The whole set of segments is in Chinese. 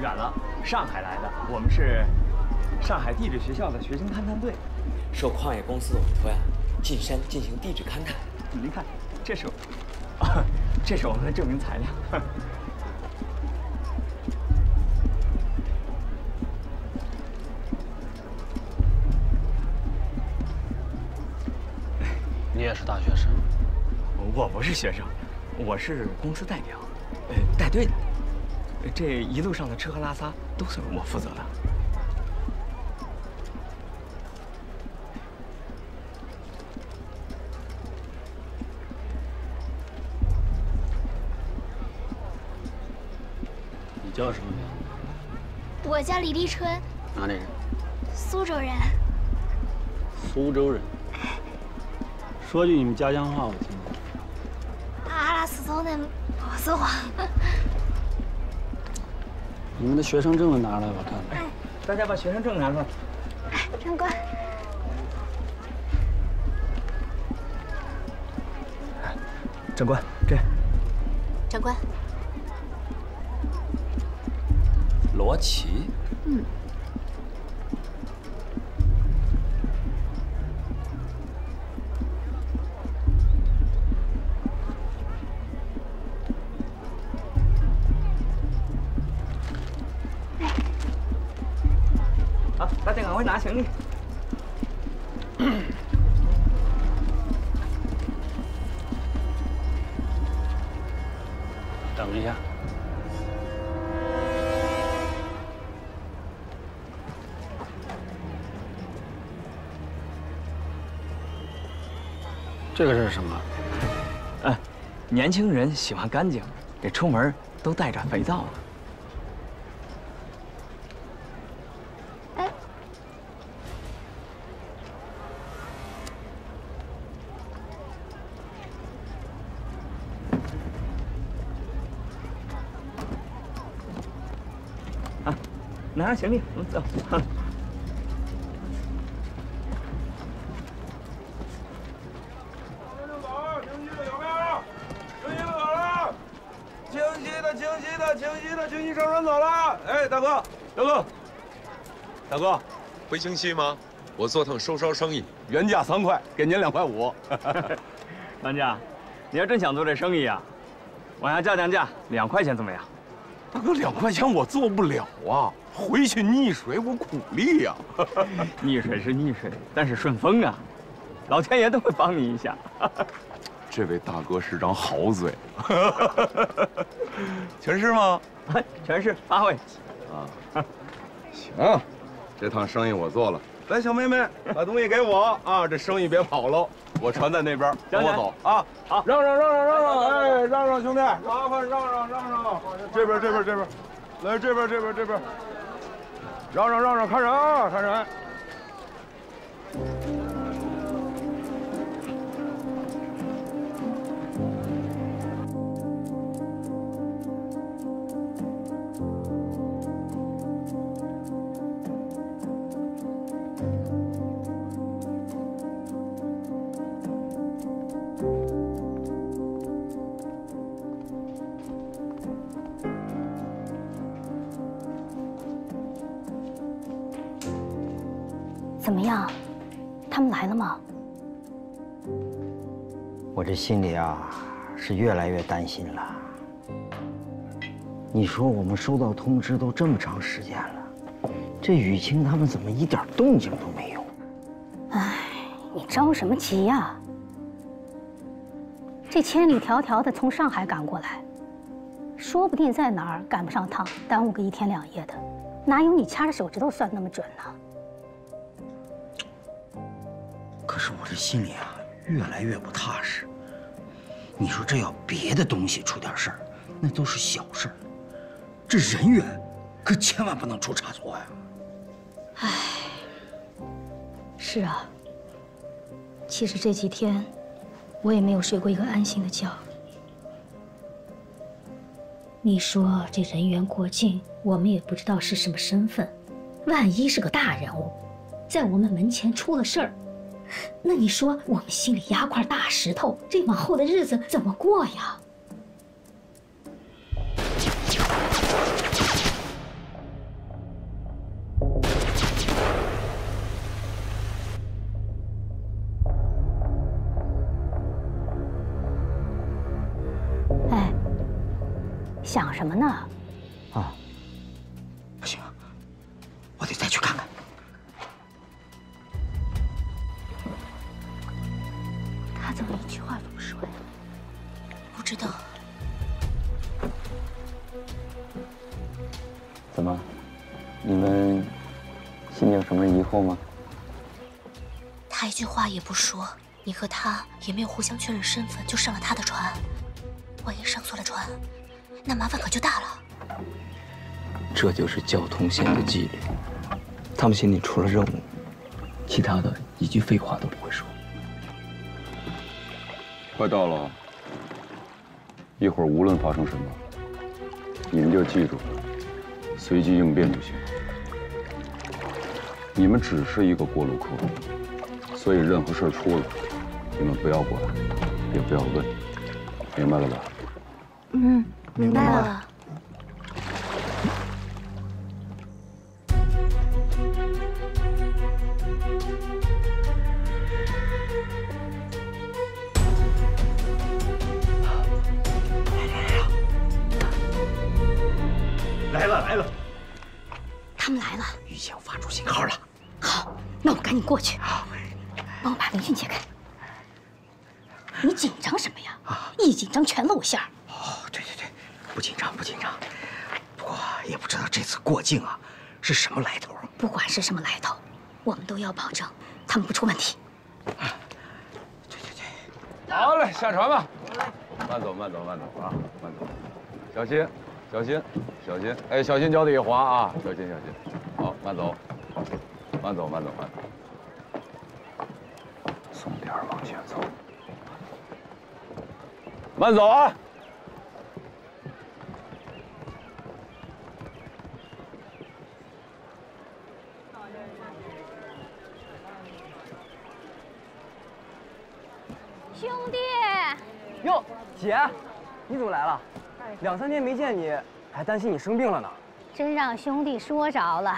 远了，上海来的，我们是上海地质学校的学生勘探队，受矿业公司的委托呀，进山进行地质勘探。您看，这是我们的证明材料。你也是大学生？我不是学生，我是公司代表，带队的。这一路上的吃喝拉撒都是我负责的。你叫什么名字？我叫李立春。哪里人？苏州人。苏州人。 说句你们家乡话，我听听。阿拉斯通的我是我。你们的学生证拿来，我看看。大家把学生证拿出来。长官。长官，这。长官。罗琦。嗯。 快拿行李！等一下，这个是什么？哎，年轻人喜欢干净，这出门都带着肥皂呢。 拿上行李，我们走。清晰的，清晰的，清晰的，清晰上船走了。哎，大哥，大哥，大哥，回清溪吗？我做趟收梢生意，原价3块，给您2.5块。王家，你要真想做这生意啊，往下降价，2块钱怎么样？ 大哥，2块钱我做不了啊！回去溺水，我苦力呀。溺水是溺水，但是顺风啊，老天爷都会帮你一下。这位大哥是张好嘴，全是吗？全是，8位。啊，行，这趟生意我做了。来，小妹妹，把东西给我啊！这生意别跑喽，我船在那边，跟我走啊！好，让，哎，让兄弟，麻烦让，这边，来这边，让，看人。怎么样？他们来了吗？我这心里啊，是越来越担心了。你说我们收到通知都这么长时间了，这雨清他们怎么一点动静都没有？哎，你着什么急呀？这千里迢迢的从上海赶过来，说不定在哪儿赶不上趟，耽误个1天2夜的，哪有你掐着手指头算那么准呢？ 可是我这心里啊，越来越不踏实。你说这要别的东西出点事儿，那都是小事儿，这人员可千万不能出差错呀！唉，是啊。其实这几天我也没有睡过一个安心的觉。你说这人员过境，我们也不知道是什么身份，万一是个大人物，在我们门前出了事儿。 那你说我们心里压块大石头，这往后的日子怎么过呀？想什么呢？啊，不行，我得再去看看。他怎么一句话都不说呀？不知道。怎么，你们心里有什么疑惑吗？他一句话也不说，你和他也没有互相确认身份，就上了他的船。 万一上错了船，那麻烦可就大了。这就是交通线的纪律，他们心里除了任务，其他的一句废话都不会说。快到了，一会儿无论发生什么，你们就记住，随机应变就行。你们只是一个过路客，所以任何事出了，你们不要管，也不要问，明白了吧？ 嗯，明白了。来了来了，他们来了！预先发出信号了。好，那我赶紧过去。帮我把围裙解开。你紧张什么呀？一紧张全露馅儿。 不紧张，不紧张。不过也不知道这次过境啊是什么来头。不管是什么来头，我们都要保证他们不出问题。啊，对对对。好嘞，下船吧。慢走，慢走，慢走啊，慢走。小心，小心，小心！哎，小心脚底滑啊！小心，小心。好，慢走，慢走，慢走，慢走。松点儿，往前走。慢走啊！ 兄弟，哟，姐，你怎么来了？两三天没见你，还担心你生病了呢。真让兄弟说着了，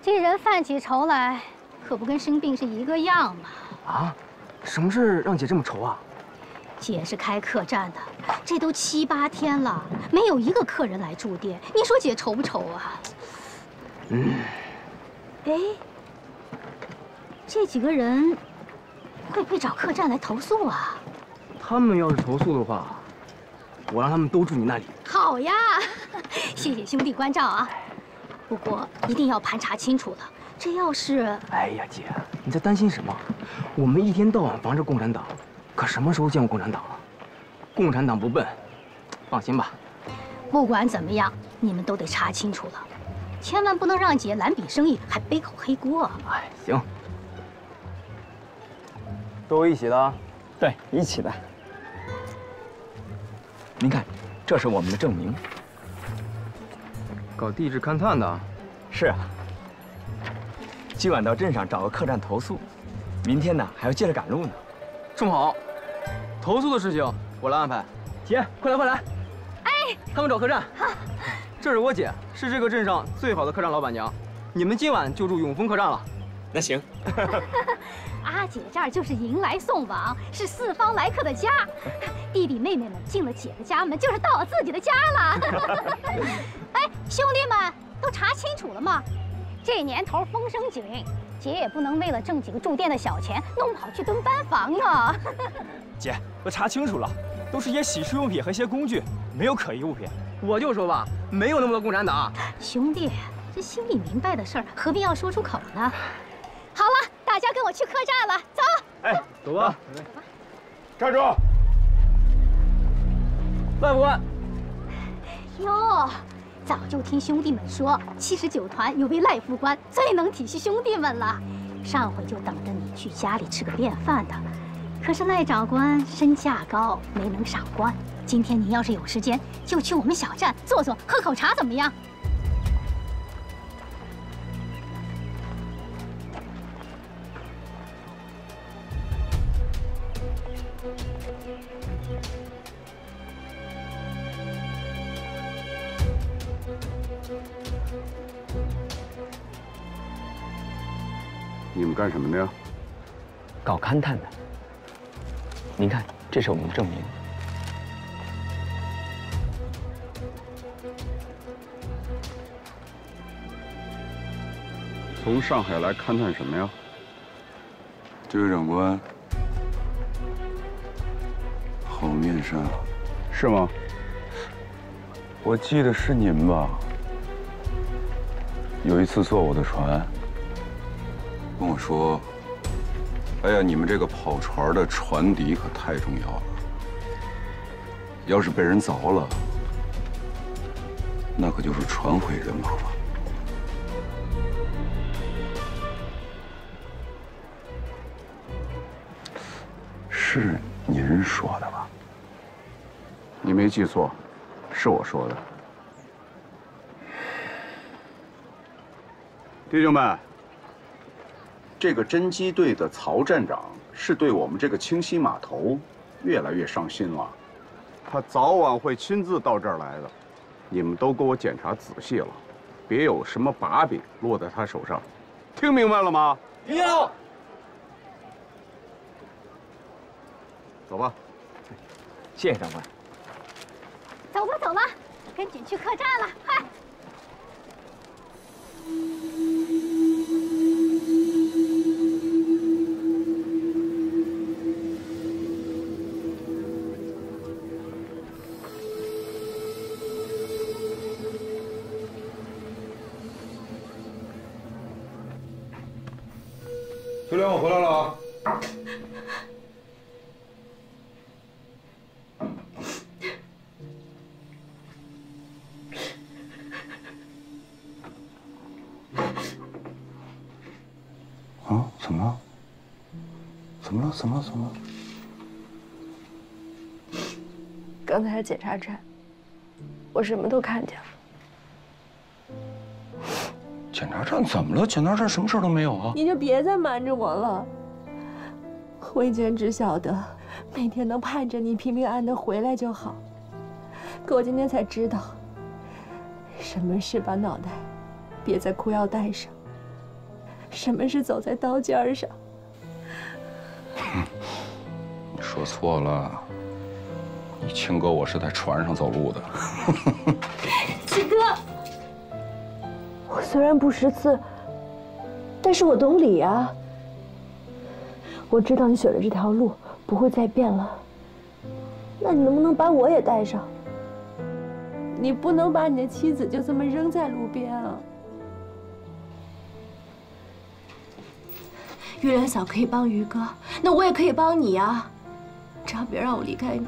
这人犯起愁来，可不跟生病是一个样嘛。啊，什么事让姐这么愁啊？姐是开客栈的，这都7、8天了，没有一个客人来住店，你说姐愁不愁啊？嗯。哎，这几个人。 会不会找客栈来投诉啊？他们要是投诉的话，我让他们都住你那里。好呀，谢谢兄弟关照啊！不过一定要盘查清楚了，这要是……哎呀，姐，你在担心什么？我们一天到晚防着共产党，可什么时候见过共产党了？共产党不笨，放心吧。不管怎么样，你们都得查清楚了，千万不能让姐蓝笔生意还背口黑锅。哎，行。 都一起的，对，一起的。您看，这是我们的证明。搞地质勘探的，是啊。今晚到镇上找个客栈投诉，明天呢还要接着赶路呢。正好，投诉的事情我来安排。姐，快来快来！哎，他们找客栈。这是我姐，是这个镇上最好的客栈老板娘。你们今晚就住永丰客栈了。那行。阿姐这儿就是迎来送往，是四方来客的家。弟弟妹妹们进了姐的家门，就是到我自己的家了。哎，兄弟们都查清楚了吗？这年头风声紧，姐也不能为了挣几个住店的小钱，弄跑去蹲班房啊。姐，我查清楚了，都是些洗漱用品和一些工具，没有可疑物品。我就说吧，没有那么多共产党。兄弟，这心里明白的事儿，何必要说出口呢？好了。 大家跟我去客栈了，走！哎，走吧。站住！慢不慢？哟，早就听兄弟们说，79团有位赖副官最能体恤兄弟们了。上回就等着你去家里吃个便饭的，可是赖长官身价高，没能赏官。今天您要是有时间，就去我们小站坐坐，喝口茶，怎么样？ 你们干什么的呀？搞勘探的。您看，这是我们的证明。从上海来勘探什么呀？这位长官，好面善啊！是吗？我记得是您吧？有一次坐我的船，跟我说：“哎呀，你们这个跑船的船底可太重要了，要是被人凿了，那可就是船毁人亡了。” 是您说的吧？你没记错，是我说的。弟兄们，这个侦缉队的曹站长是对我们这个清溪码头越来越上心了，他早晚会亲自到这儿来的。你们都给我检查仔细了，别有什么把柄落在他手上，听明白了吗？明了。 走吧，谢谢长官。走吧，走吧，跟紧去客栈了，快！秋莲，我回来了啊！ 怎么了？刚才检查站，我什么都看见了。检查站怎么了？检查站什么事都没有啊！你就别再瞒着我了。我以前只晓得每天能盼着你平平安安的回来就好，可我今天才知道，什么是把脑袋别在裤腰带上，什么是走在刀尖上。 你说错了，你亲哥我是在船上走路的。七哥，我虽然不识字，但是我懂礼啊。我知道你选的这条路不会再变了，那你能不能把我也带上？你不能把你的妻子就这么扔在路边啊！ 玉莲嫂可以帮于哥，那我也可以帮你啊！只要别让我离开你，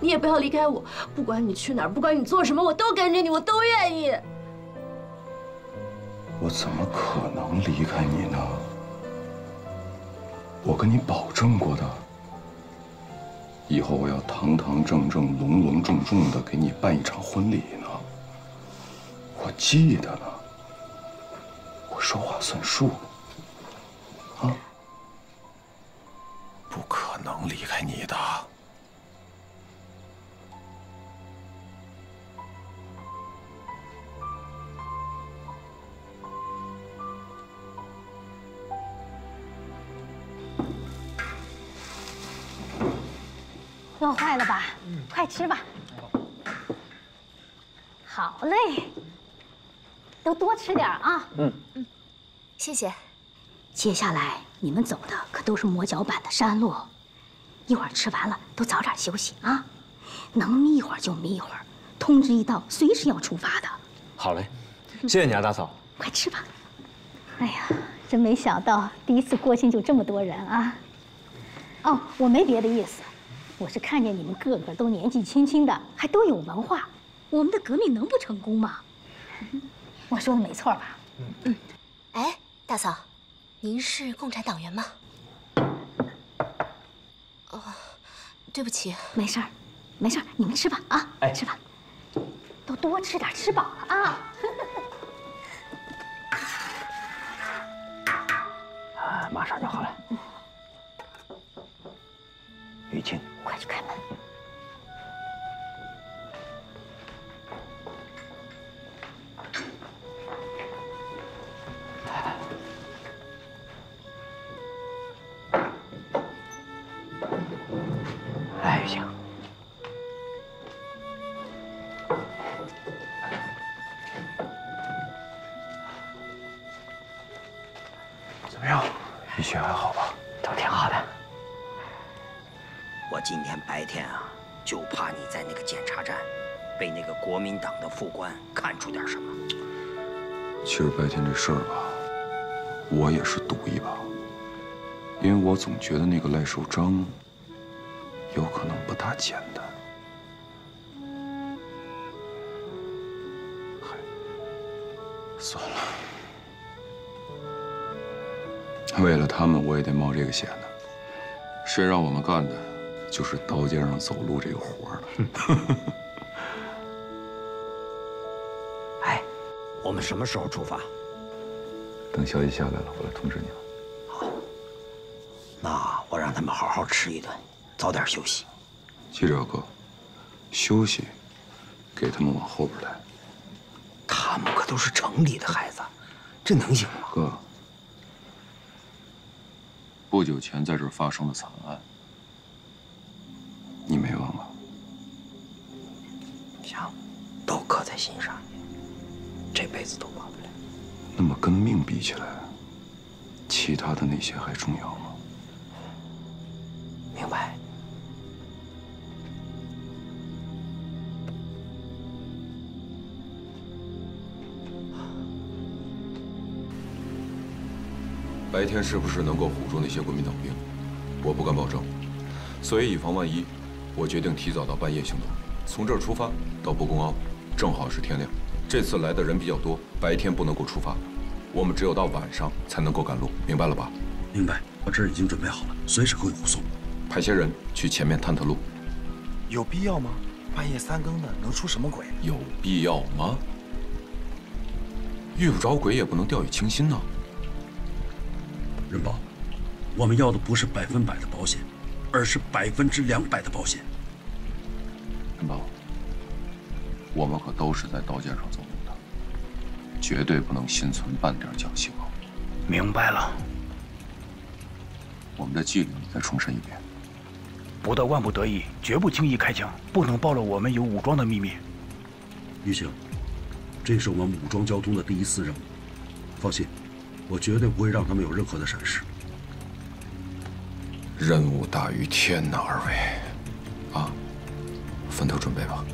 你也不要离开我。不管你去哪儿，不管你做什么，我都跟着你，我都愿意。我怎么可能离开你呢？我跟你保证过的，以后我要堂堂正正、隆隆重重的给你办一场婚礼呢。我记得呢，我说话算数。 啊！不可能离开你的。饿坏了吧？快吃吧。好嘞，都多吃点啊。嗯，谢谢。 接下来你们走的可都是磨脚板的山路，一会儿吃完了都早点休息啊，能眯一会儿就眯一会儿，通知一到随时要出发的。好嘞，谢谢你啊，大嫂。快吃吧。哎呀，真没想到第一次过境就这么多人啊！哦，我没别的意思，我是看见你们个个都年纪轻轻的，还都有文化，我们的革命能不成功吗？我说的没错吧？嗯。哎，大嫂。 您是共产党员吗？哦，对不起，没事儿，没事儿，你们吃吧啊，哎，吃吧，都多吃点，吃饱了啊。啊，马上就好了。雨晴，快去开门。雨荨还好吧？都挺好的。我今天白天啊，就怕你在那个检查站被那个国民党的副官看出点什么。其实白天这事儿吧，我也是赌一把，因为我总觉得那个赖寿章有可能不大简单。 算了，为了他们我也得冒这个险呢。谁让我们干的，就是刀尖上走路这个活儿。哎，我们什么时候出发？等消息下来了，我来通知你了。好，那我让他们好好吃一顿，早点休息。记着，哥，休息给他们往后边来。 他们可都是城里的孩子，这能行吗？哥，不久前在这儿发生了惨案，你没忘吧？行，都刻在心上，这辈子都忘不了。那么跟命比起来，其他的那些还重要吗？明白。 白天是不是能够唬住那些国民党兵？我不敢保证，所以以防万一，我决定提早到半夜行动。从这儿出发到伯公坳，正好是天亮。这次来的人比较多，白天不能够出发，我们只有到晚上才能够赶路，明白了吧？明白，我这儿已经准备好了，随时可以护送。派些人去前面探探路，有必要吗？半夜三更的能出什么鬼？有必要吗？遇不着鬼也不能掉以轻心呐。 任宝，我们要的不是100%的保险，而是200%的保险。任宝，我们可都是在刀尖上走路的，绝对不能心存半点侥幸啊！明白了。我们的纪律你再重申一遍：不到万不得已，绝不轻易开枪，不能暴露我们有武装的秘密。雨荨，这是我们武装交通的第一次任务，放心。 我绝对不会让他们有任何的闪失。任务大于天呐，二位，啊，分头准备吧。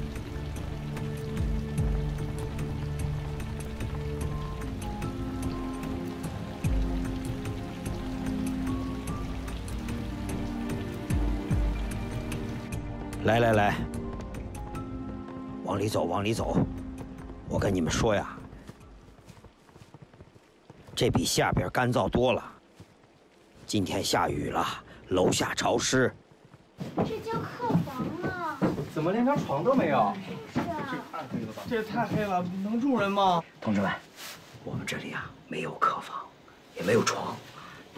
来来来，往里走，往里走。我跟你们说呀。 这比下边干燥多了。今天下雨了，楼下潮湿。这叫客房啊！怎么连张床都没有？是啊，这太黑了吧？这太黑了，能住人吗？同志们，我们这里啊没有客房，也没有床，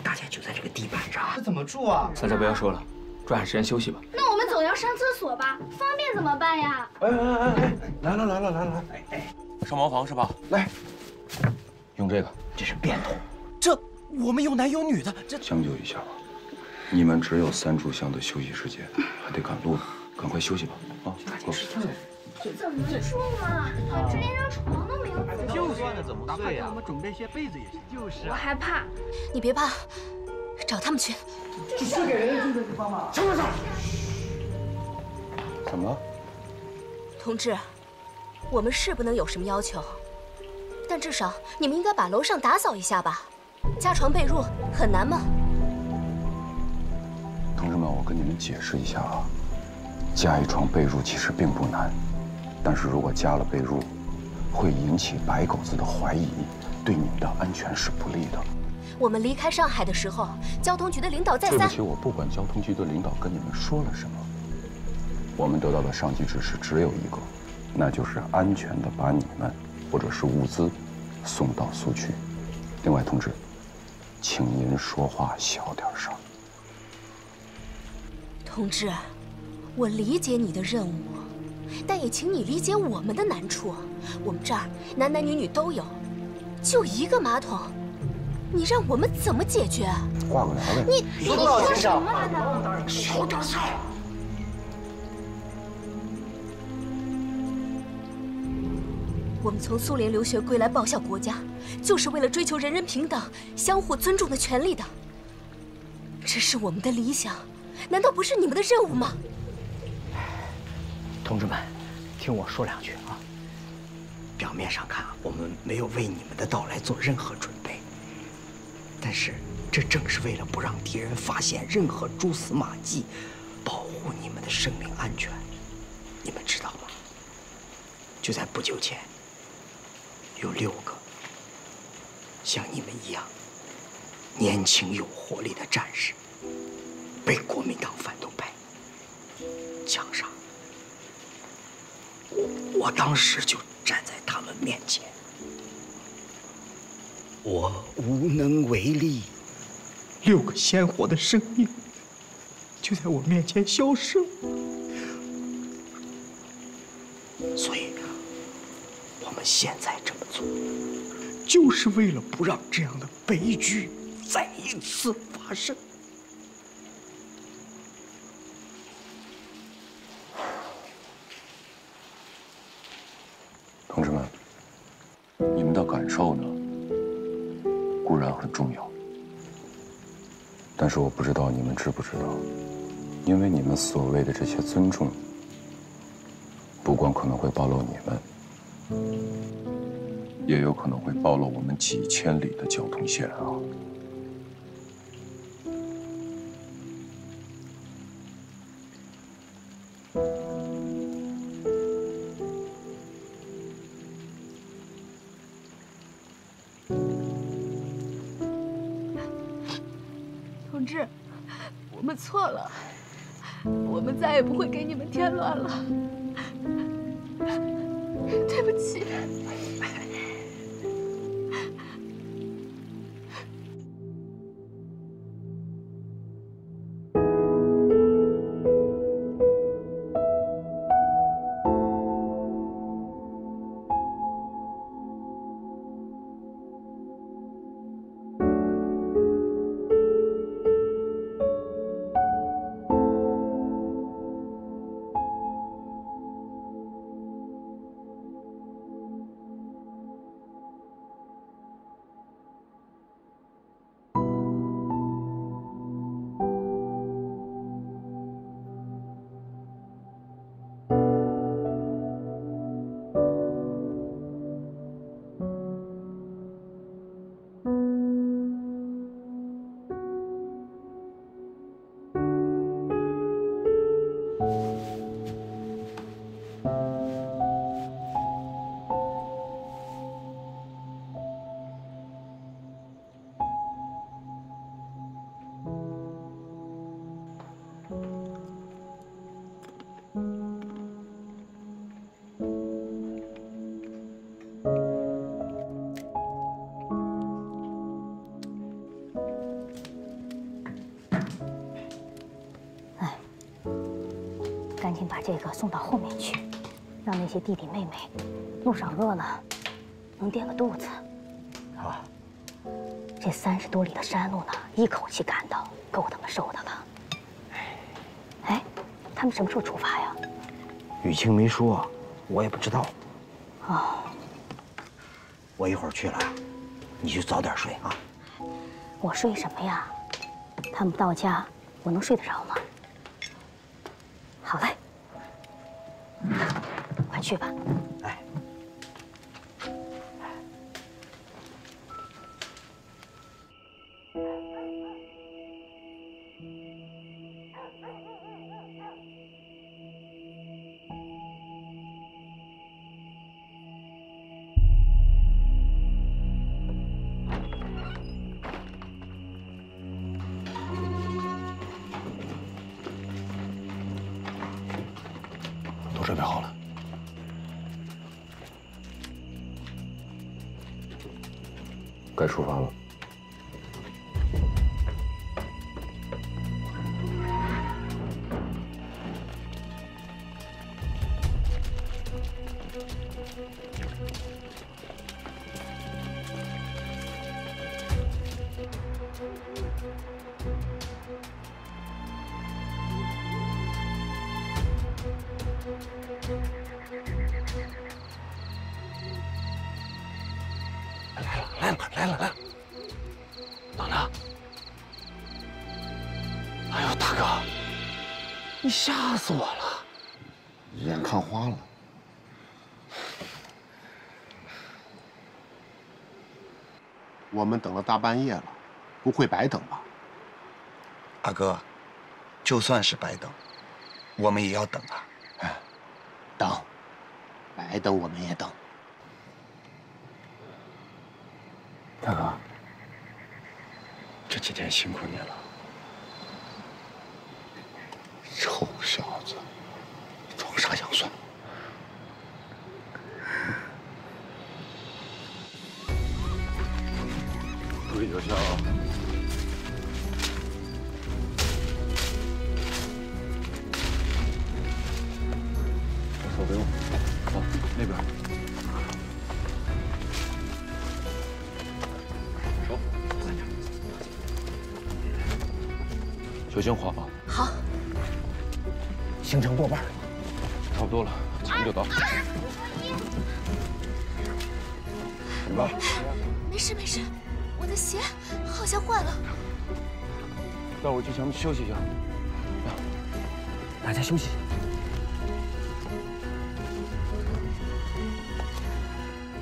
大家就在这个地板上。这怎么住啊？大家不要说了，抓紧时间休息吧。那我们总要上厕所吧？方便怎么办呀？哎哎哎哎，来了来了来了！哎哎，上茅房是吧？来，用这个。 这是便桶，这我们有男有女的，这将就一下吧。你们只有3炷香的休息时间，还得赶路，赶快休息吧。啊，走。这怎么住啊？这连张床都没有。就是呢，怎么睡呀？我们准备些被子也行。就是。我害怕，你别怕，找他们去。这是给人家住的地方吗？什么事？怎么了？同志，我们是不能有什么要求。 但至少你们应该把楼上打扫一下吧，加床被褥很难吗？同志们，我跟你们解释一下啊，加一床被褥其实并不难，但是如果加了被褥，会引起白狗子的怀疑，对你们的安全是不利的。我们离开上海的时候，交通局的领导再三……对不起，我不管交通局的领导跟你们说了什么，我们得到的上级指示只有一个，那就是安全的把你们。 或者是物资送到苏区。另外，同志，请您说话小点声。同志，我理解你的任务，但也请你理解我们的难处。我们这儿男男女女都有，就一个马桶，你让我们怎么解决？挂个帘呗。你说什么呢？小点声。 我们从苏联留学归来报效国家，就是为了追求人人平等、相互尊重的权利的。这是我们的理想，难道不是你们的任务吗？同志们，听我说两句啊。表面上看，我们没有为你们的到来做任何准备，但是这正是为了不让敌人发现任何蛛丝马迹，保护你们的生命安全。你们知道吗？就在不久前，有6个像你们一样年轻有活力的战士，被国民党反动派枪杀。我当时就站在他们面前，我无能为力。6个鲜活的生命就在我面前消失了，所以我们现在这么做，就是为了不让这样的悲剧再一次发生。同志们，你们的感受呢，固然很重要，但是我不知道你们知不知道，因为你们所谓的这些尊重，不光可能会暴露你们，也有可能会暴露我们几千里的交通线啊！同志，我们错了，我们再也不会给你们添乱了，对不起。赶紧把这个送到后面去，让那些弟弟妹妹路上饿了能垫个肚子。好啊。这30多里的山路呢，一口气赶到，够他们受的了。哎，他们什么时候出发呀？雨清没说，我也不知道。哦。我一会儿去了，你就早点睡啊。我睡什么呀？他们到家，我能睡得着吗？好嘞，快去吧。哎，准备好了。该出发了。来了，党呢？你吓死我了！眼看花了。我们等了大半夜了，不会白等吧？阿哥，就算是白等，我们也要等啊！哎，等，白等我们也等。大哥，这几天辛苦你了。 臭小子，装啥洋蒜？不给留下啊！我手不用，走那边。走，小心滑吧。好。 行程过半了，差不多了，咱们就走。怎么了？没事没事，我的鞋好像坏了。待会儿去前面休息一下，啊，大家休息一下。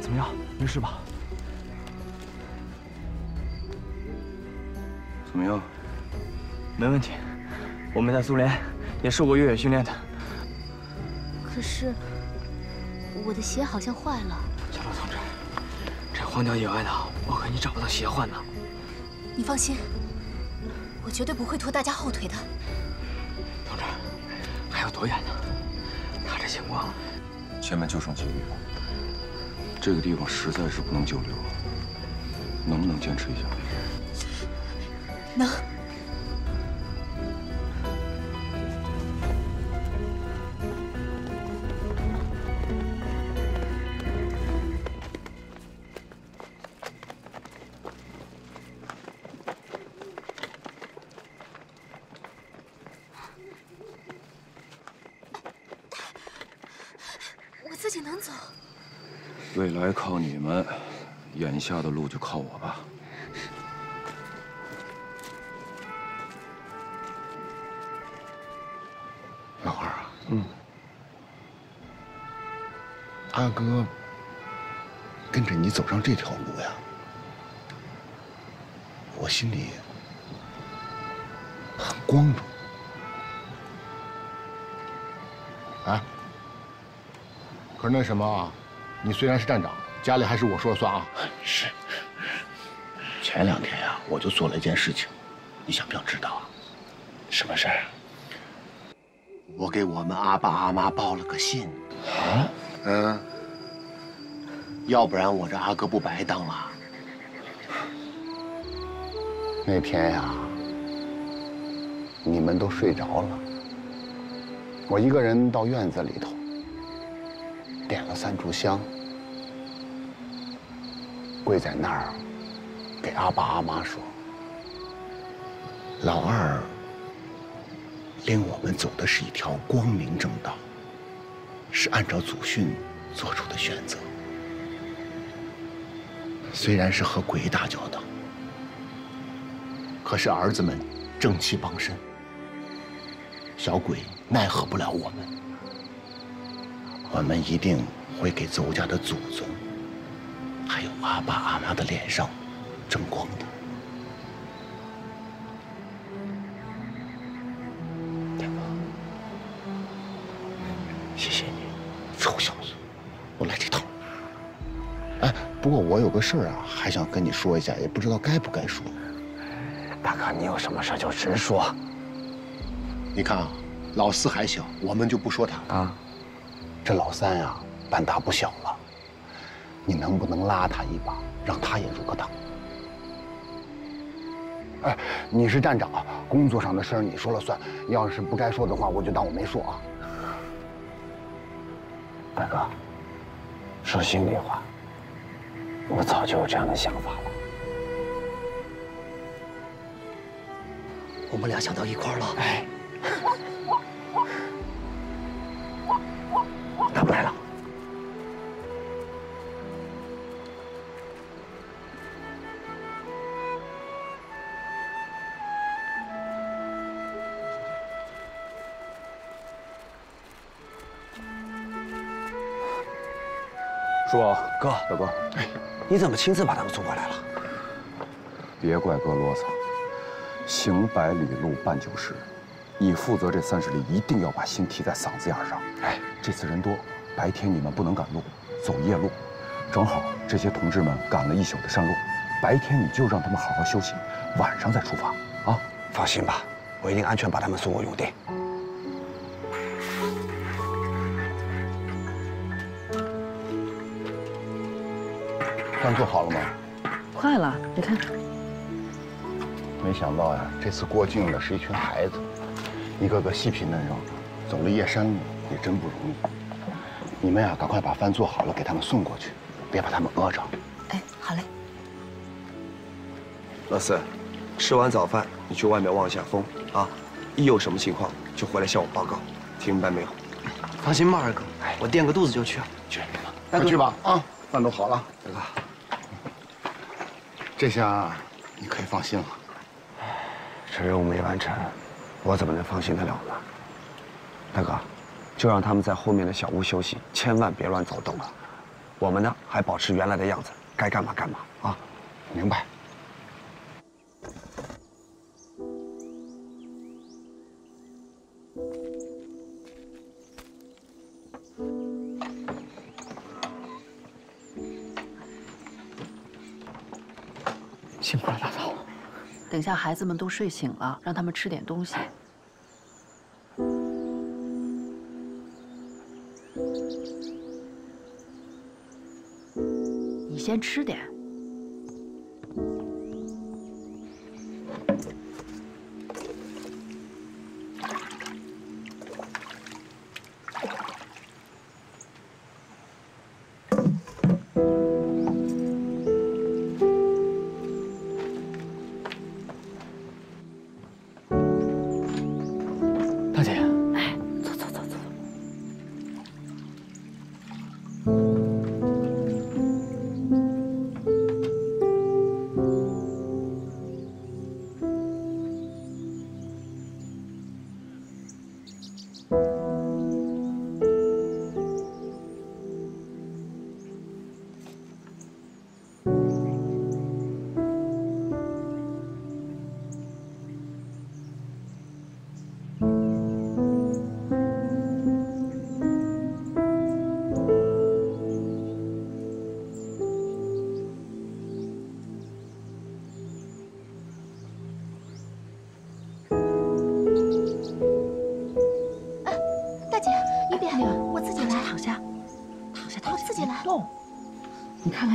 怎么样？没事吧？怎么样？没问题，我们在苏联。 也受过越野训练的，可是我的鞋好像坏了。小老同志，这荒郊野外的，我肯定找不到鞋换的。你放心，我绝对不会拖大家后腿的。同志，还有多远呢？看这情况，前面就剩几个月了。这个地方实在是不能久留，能不能坚持一下？能。 未来靠你们，眼下的路就靠我吧。小花啊，嗯，阿哥跟着你走上这条路呀，我心里很光荣。 可是那什么啊，你虽然是站长，家里还是我说了算啊。是。前两天呀，我就做了一件事情，你想不想知道啊？什么事儿？我给我们阿爸阿妈报了个信。啊？嗯。要不然我这阿哥不白当了。那天呀，你们都睡着了，我一个人到院子里头。 点了3炷香，跪在那儿给阿爸阿妈说：“老二领我们走的是一条光明正道，是按照祖训做出的选择。虽然是和鬼打交道，可是儿子们正气傍身，小鬼奈何不了我们。” 我们一定会给邹家的祖宗，还有阿爸阿妈的脸上争光的。大哥，谢谢你，臭小子，我来这套。哎，不过我有个事儿啊，还想跟你说一下，也不知道该不该说。大哥，你有什么事就直说。你看啊，老四还小，我们就不说他啊。 这老三呀，半大不小了，你能不能拉他一把，让他也入个党？哎，你是站长，工作上的事儿你说了算，要是不该说的话，我就当我没说啊。大哥，说心里话，我早就有这样的想法了。我们俩想到一块儿了。哎。 打不来了。叔宝，哥，小哥，哎，你怎么亲自把他们送过来了？别怪哥啰嗦，行100里路半90，你负责这30里，一定要把心提在嗓子眼上。哎，这次人多，白天你们不能赶路，走夜路，正好这些同志们赶了一宿的山路，白天你就让他们好好休息，晚上再出发啊！放心吧，我一定安全把他们送回永定。 饭做好了吗？快了，你看。没想到呀，这次过境的是一群孩子，一个个细皮嫩肉，走了夜山路也真不容易。你们呀，赶快把饭做好了给他们送过去，别把他们饿着。哎，好嘞。老四，吃完早饭你去外面望一下风啊，一有什么情况就回来向我报告，听明白没有？放心吧，二哥，我垫个肚子就去。去，大哥去吧啊，饭都好了，大哥。 这下你可以放心了。这任务没完成，我怎么能放心得了呢？大哥，就让他们在后面的小屋休息，千万别乱走动了。我们呢，还保持原来的样子，该干嘛干嘛啊！明白。辛苦了，大嫂。等下孩子们都睡醒了，让他们吃点东西。你先吃点。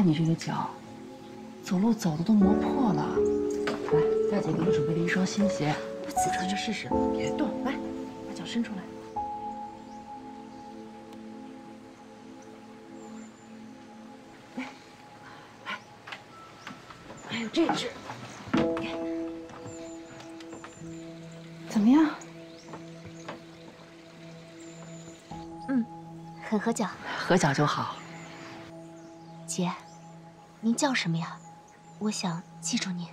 你这个脚，走路走的都磨破了。来，大姐给你准备了一双新鞋，我自己穿着试试。别动，来，把脚伸出来。来，来，还有这只，怎么样？嗯，很合脚，合脚就好。姐。 您叫什么呀？我想记住您。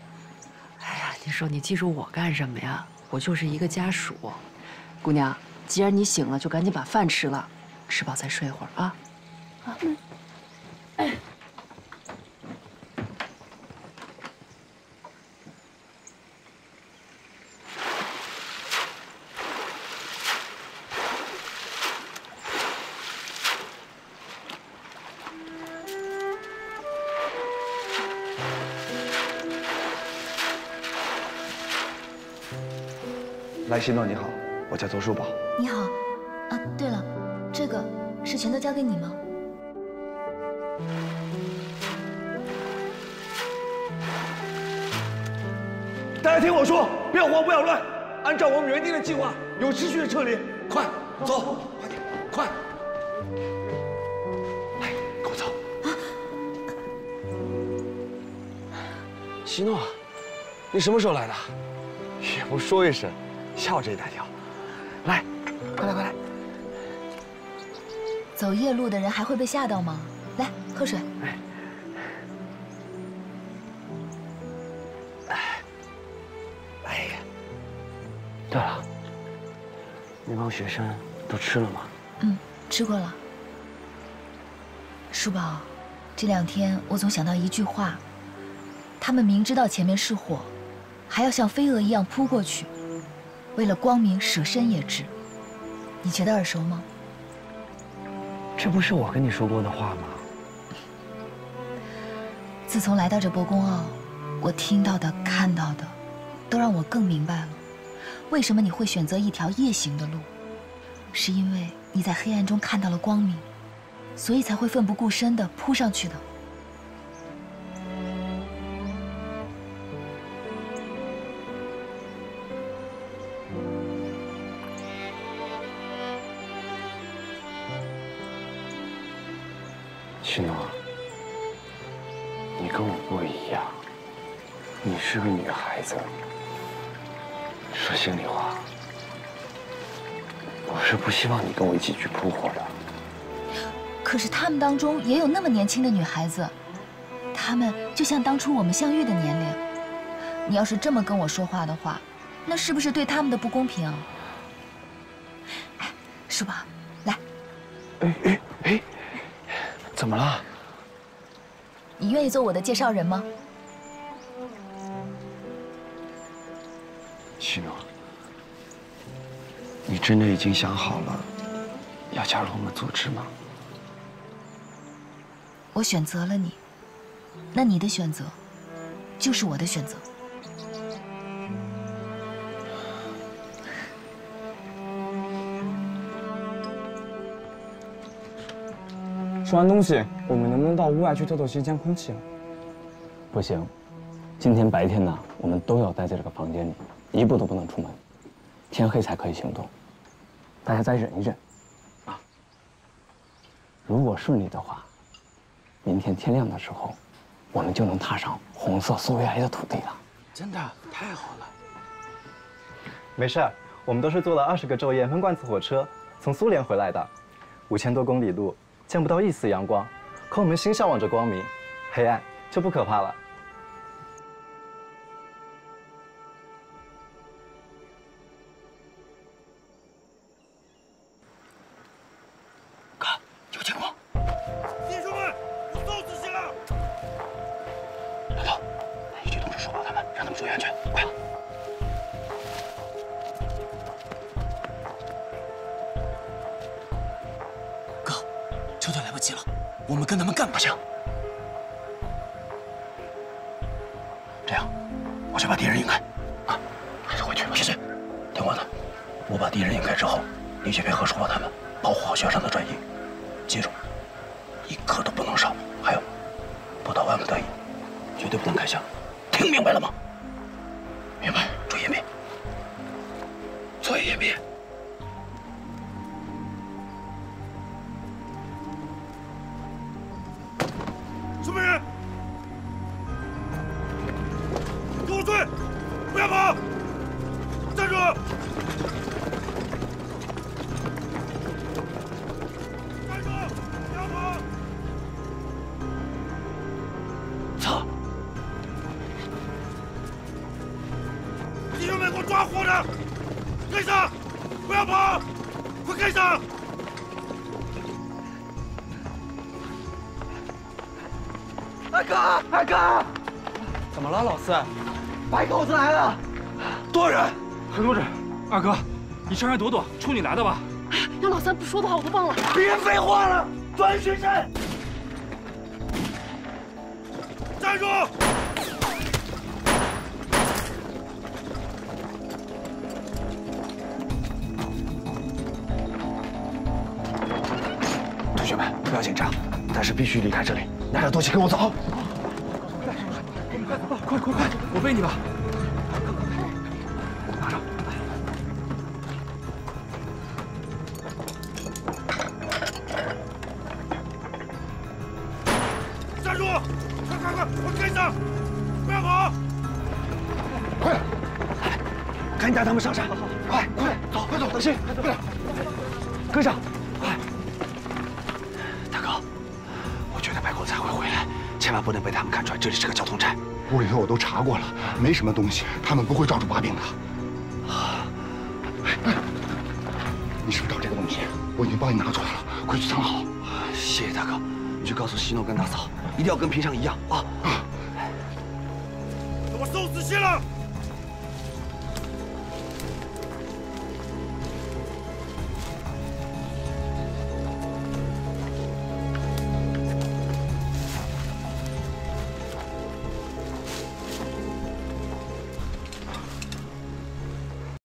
哎呀，你说你记住我干什么呀？我就是一个家属。姑娘，既然你醒了，就赶紧把饭吃了，吃饱再睡会儿啊。啊，嗯。来，新诺你好，我叫邹树宝。你好，啊，对了，这个是全都交给你吗？大家听我说，不要慌，不要乱，按照我们原定的计划，有秩序的撤离。快，走，快点，快！来，跟我走。啊！西诺，你什么时候来的？也不说一声。 吓我这一大跳！来，快来快来！走夜路的人还会被吓到吗？来，喝水。哎，来一个。对了，那帮学生都吃了吗？嗯，吃过了。叔宝，这两天我总想到一句话：他们明知道前面是火，还要像飞蛾一样扑过去，为了光明舍身也值。你觉得耳熟吗？这不是我跟你说过的话吗？自从来到这伯公坳，我听到的、看到的，都让我更明白了，为什么你会选择一条夜行的路，是因为你在黑暗中看到了光明。 所以才会奋不顾身地扑上去的。许诺，你跟我不一样，你是个女孩子。说心里话，我是不希望你跟我一起去扑火的。 可是他们当中也有那么年轻的女孩子，她们就像当初我们相遇的年龄。你要是这么跟我说话的话，那是不是对他们的不公平啊？哎，叔宝，来。哎，怎么了？你愿意做我的介绍人吗？许诺，你真的已经想好了要加入我们组织吗？ 我选择了你，那你的选择，就是我的选择。吃完东西，我们能不能到屋外去透透新鲜空气啊？不行，今天白天呢，我们都要待在这个房间里，一步都不能出门，天黑才可以行动。大家再忍一忍，啊。如果顺利的话。 明天天亮的时候，我们就能踏上红色苏维埃的土地了。真的太好了！没事，我们都是坐了20个昼夜闷罐子火车从苏联回来的，5000多公里路，见不到一丝阳光，可我们心向往着光明，黑暗就不可怕了。看，有情况！ 注意安全，快！哥，撤退来不及了，我们跟他们干不行。这样，我去把敌人引开，啊，还是回去吧。谢谢。听我的，我把敌人引开之后，你去配合说服他们，保护好学生的转移。记住，一刻都不能少。还有，不到万不得已，绝对不能开枪。听明白了吗？ 明白，注意隐蔽，注意隐蔽。什么人？跟我追！不要跑！站住！站住！不要跑！操！ 抓活的，跟上！不要跑，快跟上！二哥，二哥，怎么了，老四？白狗子来了，多人，很多人。二哥，你上山躲躲，冲你来的吧。杨老三不说的话我都忘了。别废话了，转身！站住！ 不要紧张，但是必须离开这里。拿点东西跟我走。快！我背你吧。拿着。站住！快！我跟上！不要跑！快！赶紧带他们上山！快！走！快走！小心！快点！跟上！ 千万不能被他们看穿，这里是个交通站。屋里头我都查过了，没什么东西，他们不会抓住把柄的。你是不是找这个东西？我已经帮你拿出来了，快去藏好。谢谢大哥，你就告诉西诺跟大嫂，一定要跟平常一样啊！给我送死去了！